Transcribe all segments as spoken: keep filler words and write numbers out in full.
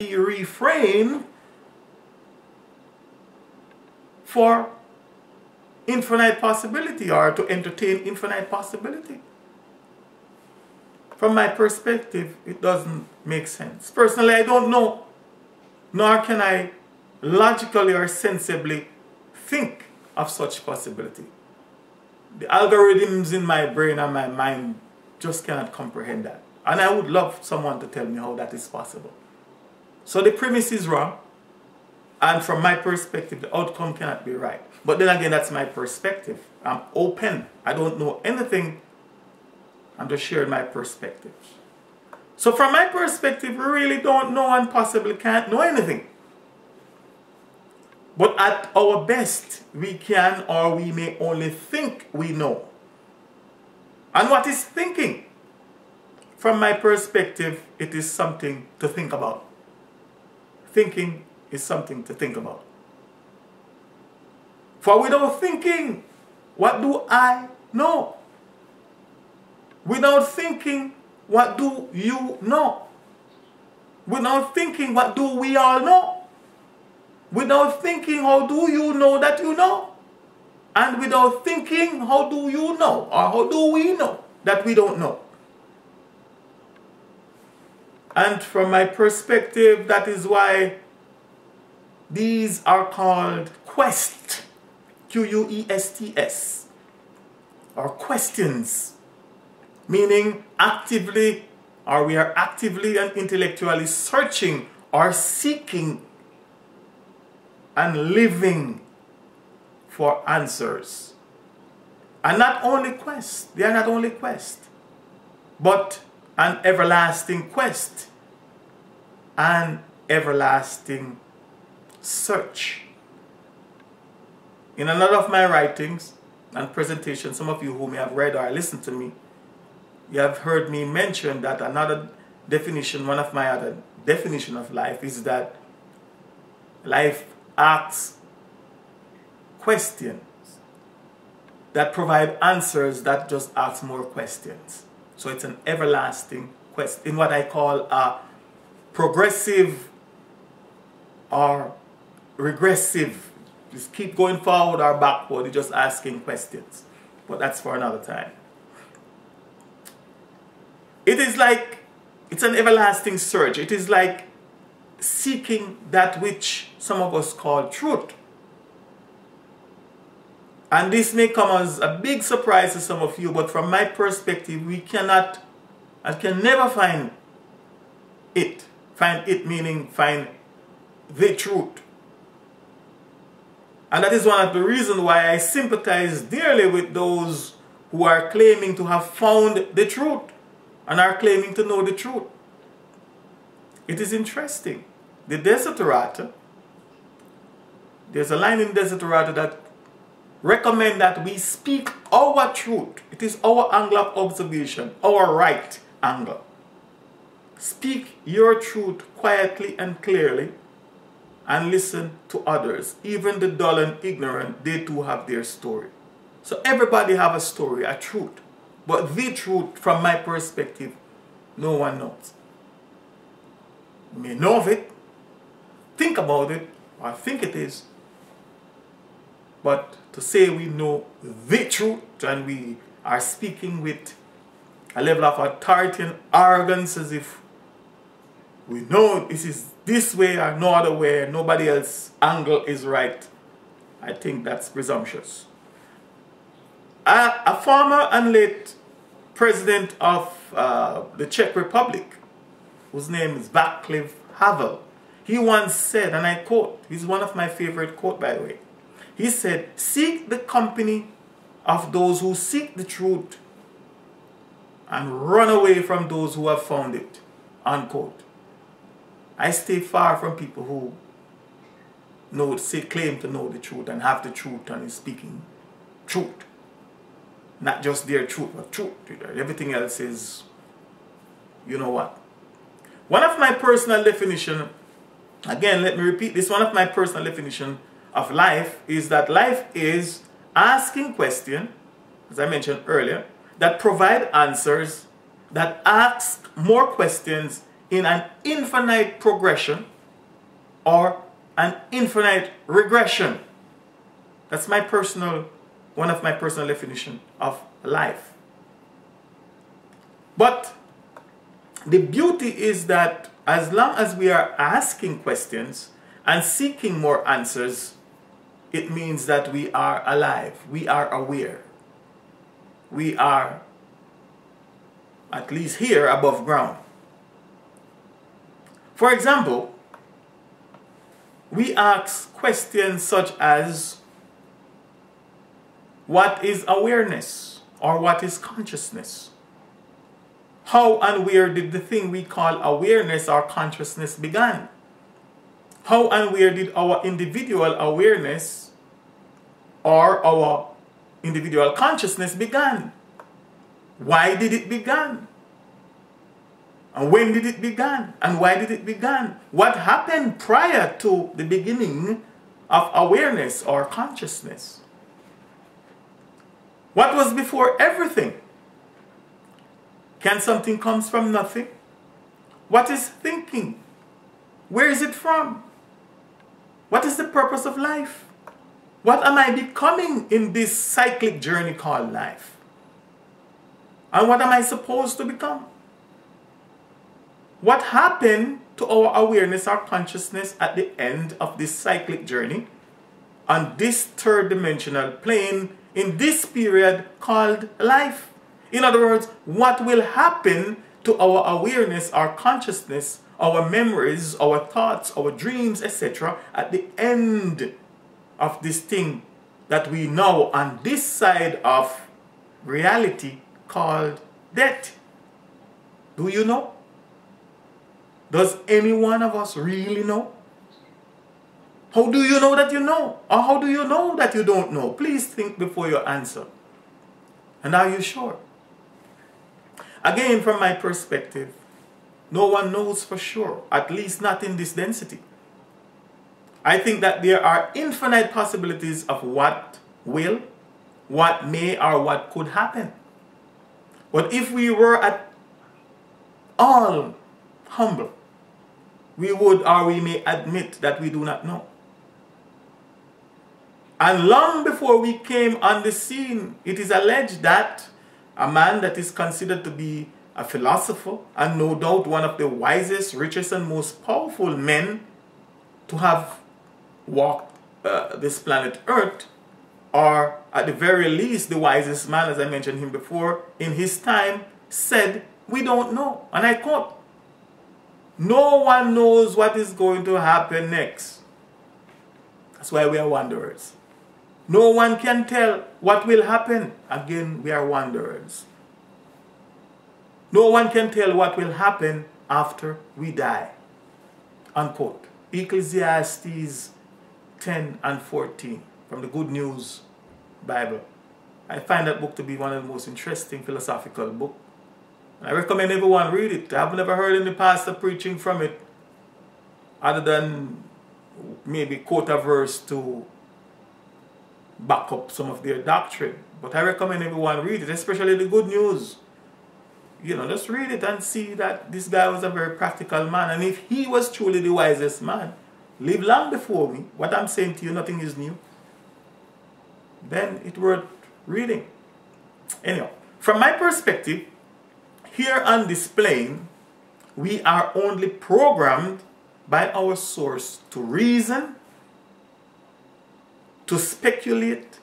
refrain for infinite possibility or to entertain infinite possibility. From my perspective, it doesn't make sense. Personally, I don't know, nor can I logically or sensibly think of such possibility. The algorithms in my brain and my mind just cannot comprehend that. And I would love someone to tell me how that is possible. So the premise is wrong. And from my perspective, the outcome cannot be right. But then again, that's my perspective. I'm open. I don't know anything. I'm just sharing my perspective. So from my perspective, we really don't know and possibly can't know anything. But at our best, we can or we may only think we know. And what is thinking? From my perspective, it is something to think about. Thinking is something to think about. For without thinking, what do I know? Without thinking, what do you know? Without thinking, what do we all know? Without thinking, how do you know that you know? And without thinking, how do you know? Or how do we know that we don't know? And from my perspective, that is why these are called quests, Q U E S T S, or questions, meaning actively, or we are actively and intellectually searching or seeking and living for answers. And not only quests, they are not only quests, but an everlasting quest, an everlasting search. In another of my writings and presentations, some of you who may have read or listened to me, you have heard me mention that another definition, one of my other definition of life is that life asks questions that provide answers that just ask more questions. So it's an everlasting quest in what I call a progressive or regressive. Just keep going forward or backward, you're just asking questions. But that's for another time. It is like, it's an everlasting search. It is like seeking that which some of us call truth. And this may come as a big surprise to some of you, but from my perspective, we cannot and can never find it. Find it meaning find the truth. And that is one of the reasons why I sympathize dearly with those who are claiming to have found the truth and are claiming to know the truth. It is interesting. The Desiderata, there's a line in Desiderata that recommend that we speak our truth. It is our angle of observation, our right angle. Speak your truth quietly and clearly and listen to others. Even the dull and ignorant, they too have their story. So everybody have a story, a truth. But the truth, from my perspective, no one knows. You may know of it, think about it, or think it is. But to say we know the truth and we are speaking with a level of authority and arrogance as if we know this is this way or no other way, nobody else's angle is right, I think that's presumptuous. A, a former and late president of uh, the Czech Republic, whose name is Vaclav Havel, he once said, and I quote, he's one of my favorite quotes by the way, he said, "Seek the company of those who seek the truth and run away from those who have found it," unquote. I stay far from people who know, say, claim to know the truth and have the truth and is speaking truth. Not just their truth, but truth. Everything else is, you know what. One of my personal definition, again, let me repeat this, one of my personal definition of life is that life is asking questions, as I mentioned earlier, that provide answers, that ask more questions in an infinite progression or an infinite regression. That's my personal, one of my personal definition of life. But the beauty is that as long as we are asking questions and seeking more answers, it means that we are alive, we are aware. We are, at least here, above ground. For example, we ask questions such as, what is awareness or what is consciousness? How and where did the thing we call awareness or consciousness begin? How and where did our individual awareness or our individual consciousness began? Why did it begin? And when did it begin? And why did it begin? What happened prior to the beginning of awareness or consciousness? What was before everything? Can something come from nothing? What is thinking? Where is it from? What is the purpose of life? What am I becoming in this cyclic journey called life? And what am I supposed to become? What happened to our awareness, our consciousness at the end of this cyclic journey on this third dimensional plane in this period called life? In other words, what will happen to our awareness, our consciousness, our memories, our thoughts, our dreams, et cetera at the end of this thing that we know on this side of reality called death? Do you know? Does any one of us really know? How do you know that you know? Or how do you know that you don't know? Please think before you answer. And are you sure? Again, from my perspective, no one knows for sure, at least not in this density. I think that there are infinite possibilities of what will, what may, or what could happen. But if we were at all humble, we would or we may admit that we do not know. And long before we came on the scene, it is alleged that a man that is considered to be a philosopher, and no doubt one of the wisest, richest, and most powerful men to have walked uh, this planet Earth, or at the very least, the wisest man, as I mentioned him before, in his time, said, we don't know. And I quote, no one knows what is going to happen next. That's why we are wanderers. No one can tell what will happen. Again, we are wanderers. No one can tell what will happen after we die. Unquote. Ecclesiastes ten and fourteen from the Good News Bible. I find that book to be one of the most interesting philosophical books. I recommend everyone read it. I've never heard any pastor preaching from it other than maybe quote a verse to back up some of their doctrine. But I recommend everyone read it, especially the Good News. You know, just read it and see that this guy was a very practical man. And if he was truly the wisest man, live long before me, what I'm saying to you, nothing is new, then it's worth reading. Anyhow, from my perspective, here on this plane, we are only programmed by our source to reason, to speculate,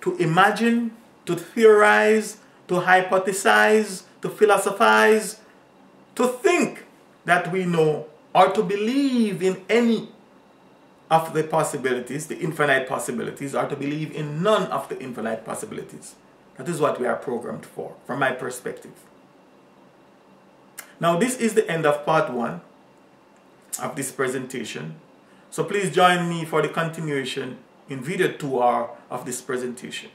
to imagine, to theorize, to hypothesize, to philosophize, to think that we know, or to believe in any of the possibilities, the infinite possibilities, or to believe in none of the infinite possibilities. That is what we are programmed for, from my perspective. Now, this is the end of part one of this presentation. So please join me for the continuation in video two R of this presentation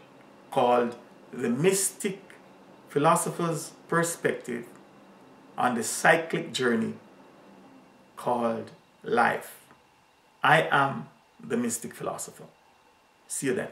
called The Mystic Philosopher's Perspective on the Cyclic Journey called Life. I am the Mystic Philosopher. See you then.